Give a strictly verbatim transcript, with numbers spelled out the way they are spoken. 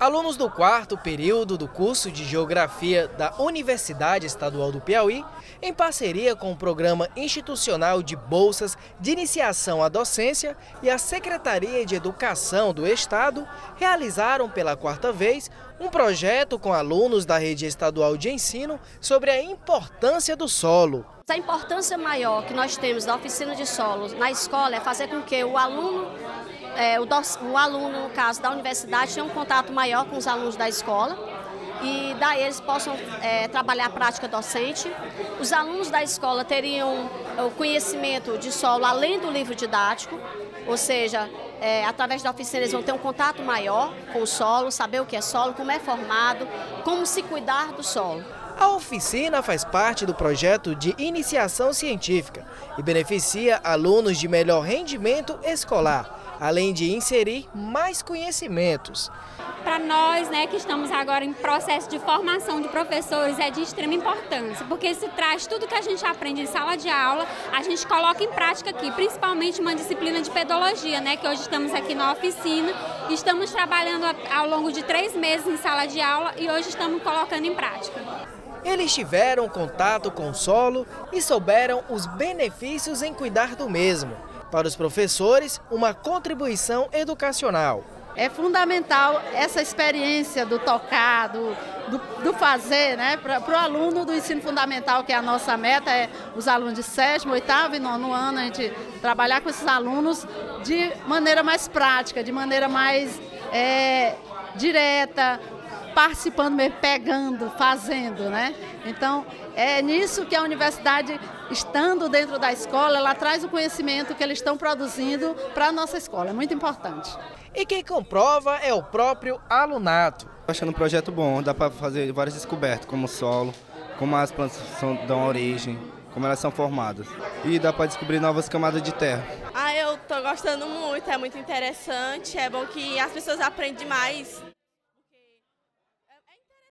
Alunos do quarto período do curso de Geografia da Universidade Estadual do Piauí, em parceria com o Programa Institucional de Bolsas de Iniciação à Docência e a Secretaria de Educação do Estado, realizaram pela quarta vez um projeto com alunos da Rede Estadual de Ensino sobre a importância do solo. A importância maior que nós temos da oficina de solo na escola é fazer com que o aluno, é, o, doce, o aluno, no caso da universidade, tenha um contato maior com os alunos da escola e daí eles possam é, trabalhar a prática docente. Os alunos da escola teriam o conhecimento de solo além do livro didático, ou seja, é, através da oficina eles vão ter um contato maior com o solo, saber o que é solo, como é formado, como se cuidar do solo. A oficina faz parte do projeto de iniciação científica e beneficia alunos de melhor rendimento escolar, além de inserir mais conhecimentos. Para nós, né, que estamos agora em processo de formação de professores, é de extrema importância, porque isso traz tudo que a gente aprende em sala de aula, a gente coloca em prática aqui, principalmente uma disciplina de pedologia, né, que hoje estamos aqui na oficina, estamos trabalhando ao longo de três meses em sala de aula e hoje estamos colocando em prática. Eles tiveram contato com o solo e souberam os benefícios em cuidar do mesmo. Para os professores, uma contribuição educacional. É fundamental essa experiência do tocar, do, do, do fazer, né? Para o aluno do ensino fundamental, que é a nossa meta, é os alunos de sétimo, oitavo e nono ano, a gente trabalhar com esses alunos de maneira mais prática, de maneira mais é, direta, participando mesmo, pegando, fazendo, né? Então, é nisso que a universidade, estando dentro da escola, ela traz o conhecimento que eles estão produzindo para a nossa escola, é muito importante. E quem comprova é o próprio alunato. Estou achando um projeto bom, dá para fazer várias descobertas, como o solo, como as plantas dão origem, como elas são formadas. E dá para descobrir novas camadas de terra. Ah, eu estou gostando muito, é muito interessante, é bom que as pessoas aprendem mais.